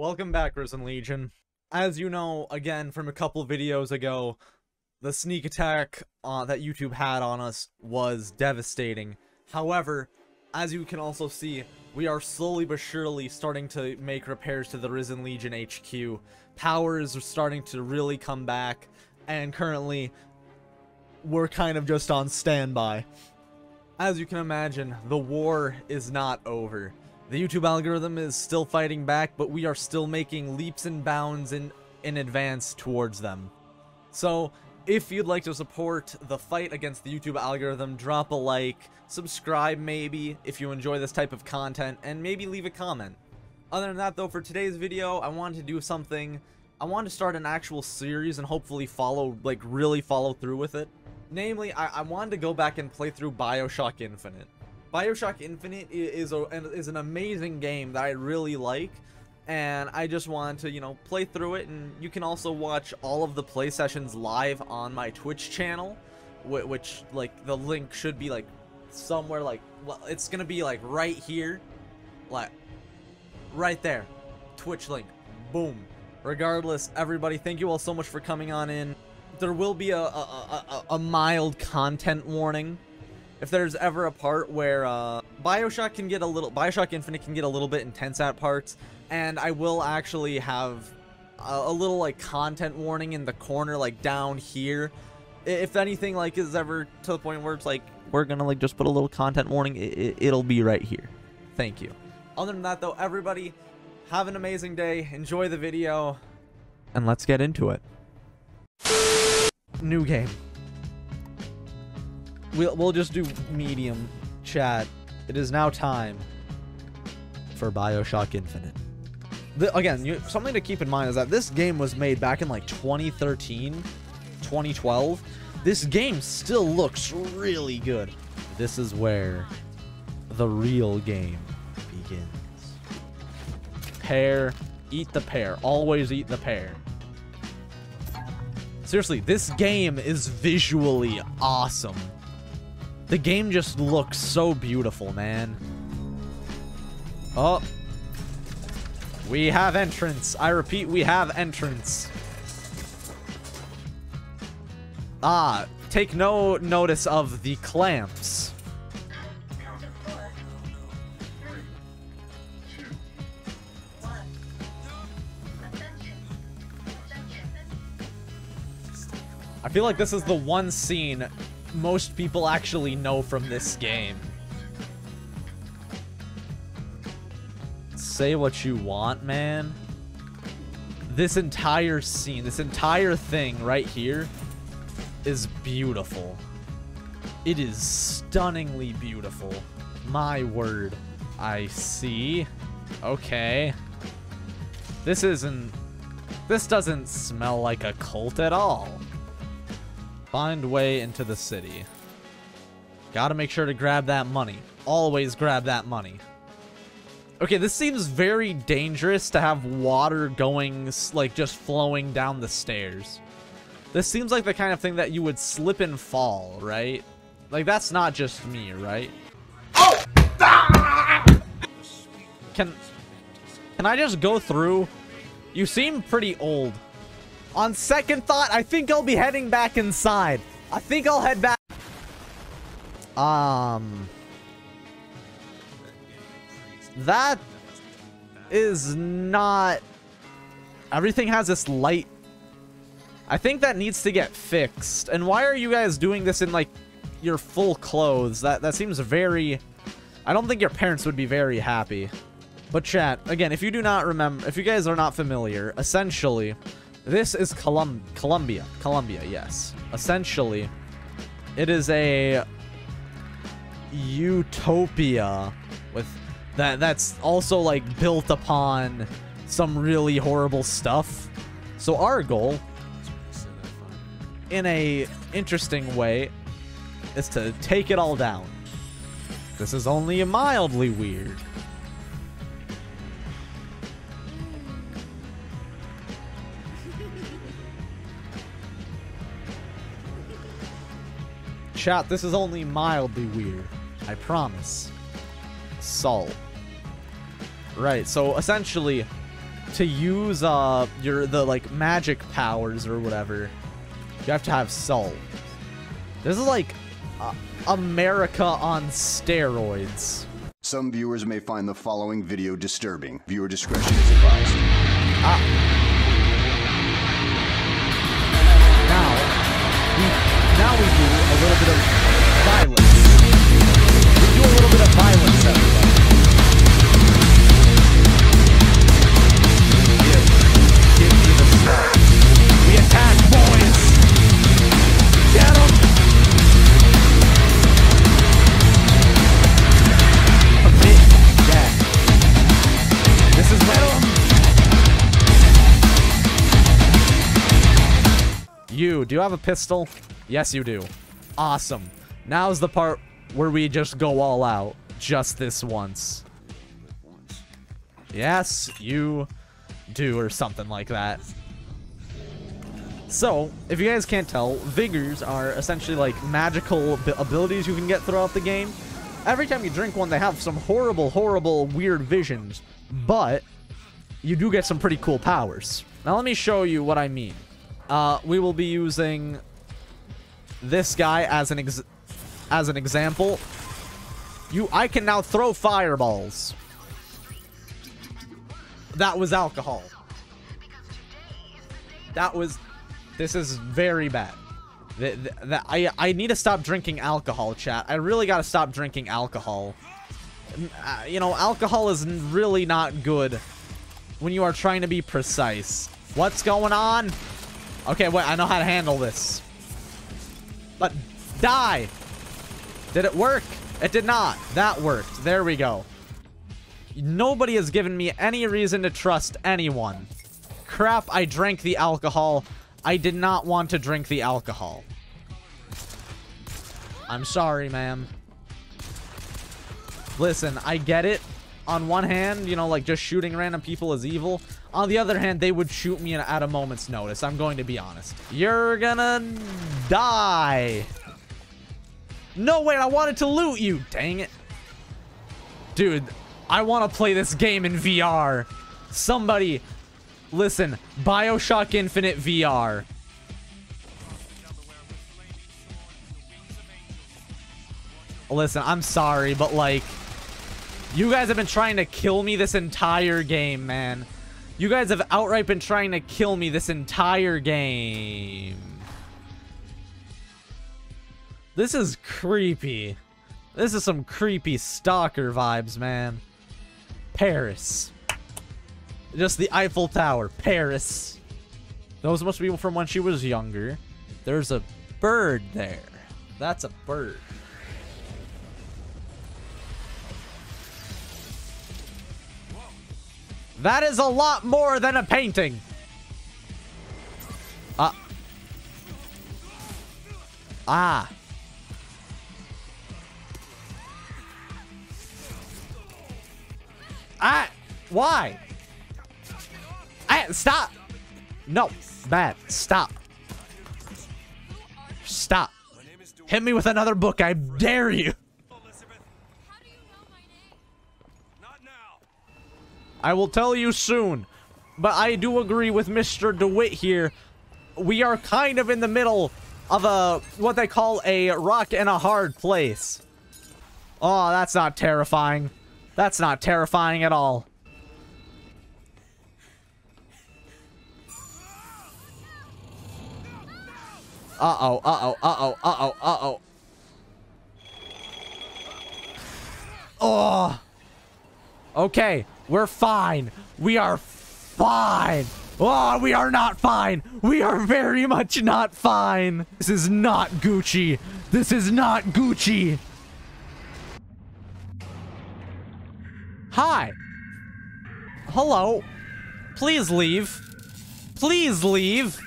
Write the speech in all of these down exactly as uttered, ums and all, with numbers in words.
Welcome back, Risen Legion. As you know, again, from a couple videos ago, the sneak attack uh, that YouTube had on us was devastating. However, as you can also see, we are slowly but surely starting to make repairs to the Risen Legion H Q. Powers are starting to really come back, and currently, we're kind of just on standby. As you can imagine, the war is not over. The YouTube algorithm is still fighting back, but we are still making leaps and bounds in, in advance towards them. So, if you'd like to support the fight against the YouTube algorithm, drop a like, subscribe maybe if you enjoy this type of content, and maybe leave a comment. Other than that though, for today's video, I wanted to do something. I wanted to start an actual series and hopefully follow, like really follow through with it. Namely, I, I wanted to go back and play through BioShock Infinite. BioShock Infinite is a, is an amazing game that I really like, and I just wanted to, you know, play through it. And you can also watch all of the play sessions live on my Twitch channel, which, like, the link should be, like, somewhere, like, well, it's gonna be, like, right here, like, right there, Twitch link, boom. Regardless, everybody, thank you all so much for coming on in. There will be a, a, a, a mild content warning. If there's ever a part where uh, Bioshock can get a little, Bioshock Infinite can get a little bit intense at parts, and I will actually have a, a little like content warning in the corner, like down here. If anything like is ever to the point where it's like we're gonna like just put a little content warning, it, it, it'll be right here. Thank you. Other than that though, everybody, have an amazing day. Enjoy the video, and let's get into it. New game. We'll, we'll just do medium chat. It is now time for BioShock Infinite. The, again, you, something to keep in mind is that this game was made back in like twenty thirteen, twenty twelve. This game still looks really good. This is where the real game begins. Pear, eat the pear. Always eat the pear. Seriously, this game is visually awesome. The game just looks so beautiful, man. Oh. We have entrance. I repeat, we have entrance. Ah, take no notice of the clamps. I feel like this is the one scene most people actually know from this game. Say what you want, man. This entire scene, this entire thing right here is beautiful. It is stunningly beautiful. My word. I see. Okay. This isn't... This doesn't smell like a cult at all. Find way into the city. Gotta make sure to grab that money. Always grab that money. Okay, this seems very dangerous to have water going, like, just flowing down the stairs. This seems like the kind of thing that you would slip and fall, right? Like, that's not just me, right? Oh! Can, can I just go through? You seem pretty old. On second thought, I think I'll be heading back inside. I think I'll head back. Um. That is not... Everything has this light. I think that needs to get fixed. And why are you guys doing this in, like, your full clothes? That, that seems very... I don't think your parents would be very happy. But chat, again, if you do not remember... If you guys are not familiar, essentially... This is Colum- Colombia. Colombia, yes. Essentially, it is a utopia with that that's also like built upon some really horrible stuff. So our goal, in a interesting way, is to take it all down. This is only mildly weird. Chat, this is only mildly weird. I promise. Salt. Right, so essentially, to use uh your the like magic powers or whatever, you have to have soul. This is like uh, America on steroids. Some viewers may find the following video disturbing. Viewer discretion is advised. Ah. Now, we, now we do a little bit of violence. We do a little bit of violence, everybody. Give, give me the stuff. We attack, boys! Get 'em! This is metal. You, do you have a pistol? Yes, you do. Awesome. Now's the part where we just go all out. Just this once. Yes, you do, or something like that. So, if you guys can't tell, Vigors are essentially like magical abilities you can get throughout the game. Every time you drink one, they have some horrible, horrible, weird visions. But you do get some pretty cool powers. Now let me show you what I mean. Uh, we will be using this guy as an ex as an example. You, I can now throw fireballs. That was alcohol. That was. This is very bad. The, the, the, I I need to stop drinking alcohol, chat. I really gotta stop drinking alcohol. Uh, you know, alcohol is really not good when you are trying to be precise. What's going on? Okay, wait, I know how to handle this. But die! Did it work? It did not. That worked. There we go. Nobody has given me any reason to trust anyone. Crap, I drank the alcohol. I did not want to drink the alcohol. I'm sorry, ma'am. Listen, I get it. On one hand, you know, like, just shooting random people is evil. On the other hand, they would shoot me at a moment's notice. I'm going to be honest. You're gonna die. No, wait, I wanted to loot you. Dang it. Dude, I want to play this game in V R. Somebody, listen, BioShock Infinite V R. Listen, I'm sorry, but, like, you guys have been trying to kill me this entire game, man. You guys have outright been trying to kill me this entire game. This is creepy. This is some creepy stalker vibes, man. Paris. Just the Eiffel Tower. Paris. Those must be from when she was younger. There's a bird there. That's a bird. That is a lot more than a painting. Ah. Ah. Ah. Why? Ah, stop. No. Bad. Stop. Stop. Hit me with another book. I dare you. I will tell you soon, but I do agree with Mister DeWitt here. We are kind of in the middle of a, what they call a rock and a hard place. Oh, that's not terrifying. That's not terrifying at all. Uh-oh, uh-oh, uh-oh, uh-oh, uh-oh. Oh. Okay. We're fine. We are fine. Oh, we are not fine. We are very much not fine. This is not Gucci. This is not Gucci. Hi. Hello. Please leave. Please leave.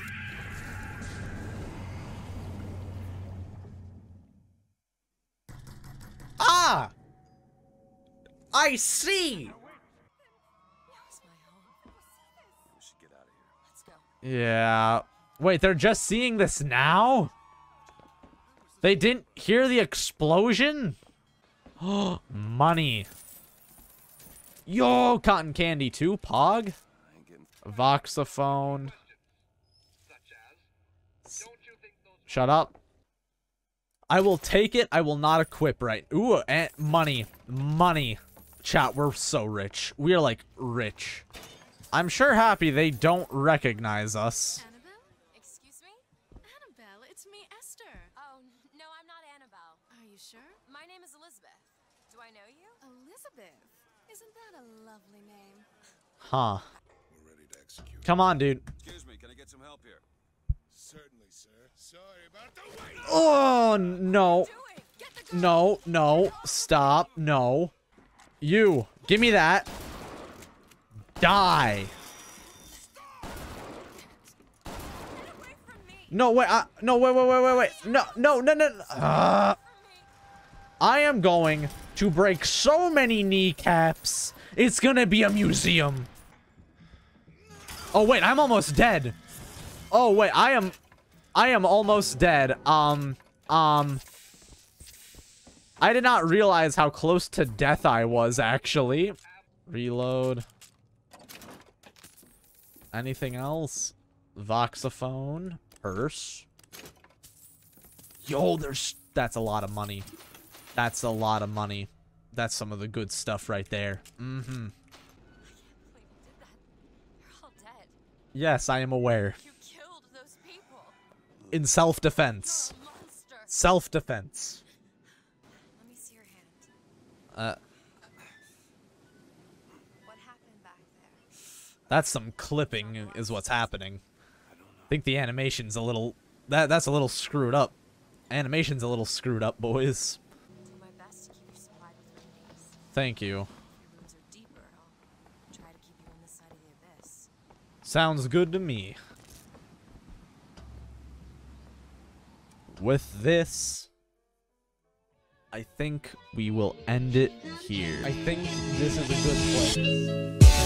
Ah. I see. Yeah. Wait, they're just seeing this now? They didn't hear the explosion? Oh, money. Yo, cotton candy too, Pog. I ain't getting Voxophone. Shut up. I will take it. I will not equip right. Ooh, and money. Money. Chat, we're so rich. We are, like, rich. I'm sure happy they don't recognize us. Annabelle? Excuse me? Annabelle, it's me, Esther. Oh, no, I'm not Annabelle. Are you sure? My name is Elizabeth. Do I know you? Elizabeth? Isn't that a lovely name? Huh. We're ready to execute. Come on, dude. Excuse me, can I get some help here? Certainly, sir. Sorry about the wait. Oh, no. No, no. Stop. No. You. Give me that. Die. No, wait. Uh, no, wait, wait, wait, wait, wait. No, no, no, no. Uh, I am going to break so many kneecaps. It's going to be a museum. Oh, wait. I'm almost dead. Oh, wait. I am... I am almost dead. Um, um, I did not realize how close to death I was, actually. Reload. Anything else? Voxophone. Purse. Yo, there's... That's a lot of money. That's a lot of money. That's some of the good stuff right there. Mm-hmm. Yes, I am aware. In self-defense. Self-defense. Let me see your hand. Uh. What happened back there? That's some clipping is what's happening. I don't know. I think the animation's a little that that's a little screwed up. Animation's a little screwed up, boys. Do my best to keep you supplied with remedies. Thank you. Your rooms are deeper. I'll try to keep you on this side of the abyss. Sounds good to me. With this, I think we will end it here. I think this is a good place.